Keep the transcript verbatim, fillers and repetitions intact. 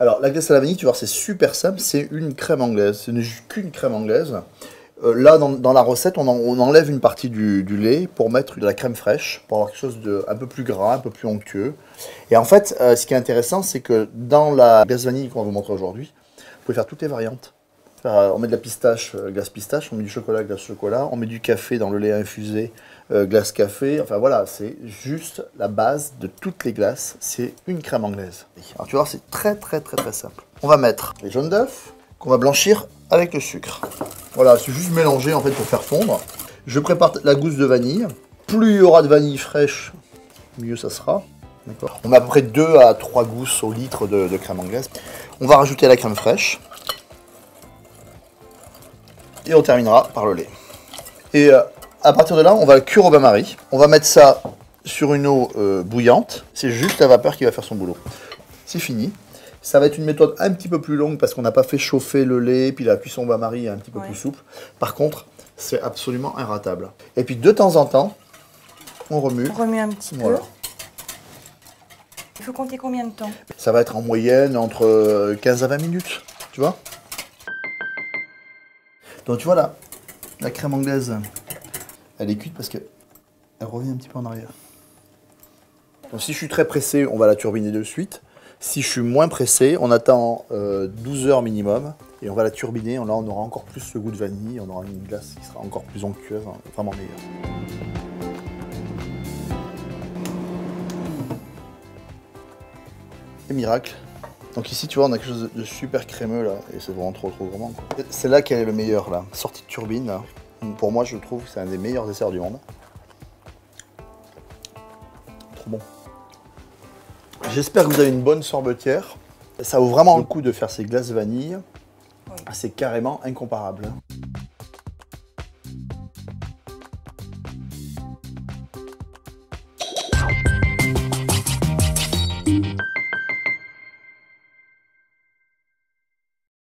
Alors, la glace à la vanille, tu vois, c'est super simple, c'est une crème anglaise, ce n'est qu'une crème anglaise. Euh, là, dans, dans la recette, on, en, on enlève une partie du, du lait pour mettre de la crème fraîche, pour avoir quelque chose de un peu plus gras, un peu plus onctueux. Et en fait, euh, ce qui est intéressant, c'est que dans la glace vanille qu'on va vous montrer aujourd'hui, vous pouvez faire toutes les variantes. Enfin, on met de la pistache, euh, glace pistache, on met du chocolat, glace chocolat, on met du café dans le lait infusé, euh, glace café. Enfin voilà, c'est juste la base de toutes les glaces, c'est une crème anglaise. Alors tu vois, c'est très très très très simple. On va mettre les jaunes d'œufs qu'on va blanchir avec le sucre. Voilà, c'est juste mélanger en fait pour faire fondre. Je prépare la gousse de vanille. Plus il y aura de vanille fraîche, mieux ça sera. On a à peu près deux à trois gousses au litre de, de crème anglaise. On va rajouter la crème fraîche. Et on terminera par le lait. Et euh, à partir de là, on va le cuire au bain-marie. On va mettre ça sur une eau euh, bouillante. C'est juste la vapeur qui va faire son boulot. C'est fini. Ça va être une méthode un petit peu plus longue parce qu'on n'a pas fait chauffer le lait, puis la cuisson au bain-marie est un petit peu ouais. plus souple. Par contre, c'est absolument inratable. Et puis de temps en temps, on remue. On remue un petit voilà. peu. Il faut compter combien de temps? Ça va être en moyenne entre quinze à vingt minutes, tu vois. Donc tu vois là, la crème anglaise, elle est cuite parce qu'elle revient un petit peu en arrière. Donc si je suis très pressé, on va la turbiner de suite. Si je suis moins pressé, on attend euh, douze heures minimum et on va la turbiner. Là, on aura encore plus ce goût de vanille, on aura une glace qui sera encore plus onctueuse, hein, vraiment meilleure. Et miracle. Donc ici, tu vois, on a quelque chose de super crémeux là et c'est vraiment trop trop gourmand. C'est là qu'elle est le meilleur là, sortie de turbine. Là. Pour moi, je trouve que c'est un des meilleurs desserts du monde. Trop bon. J'espère que vous avez une bonne sorbetière. Ça vaut vraiment le coup de faire ces glaces vanille. Ouais. C'est carrément incomparable.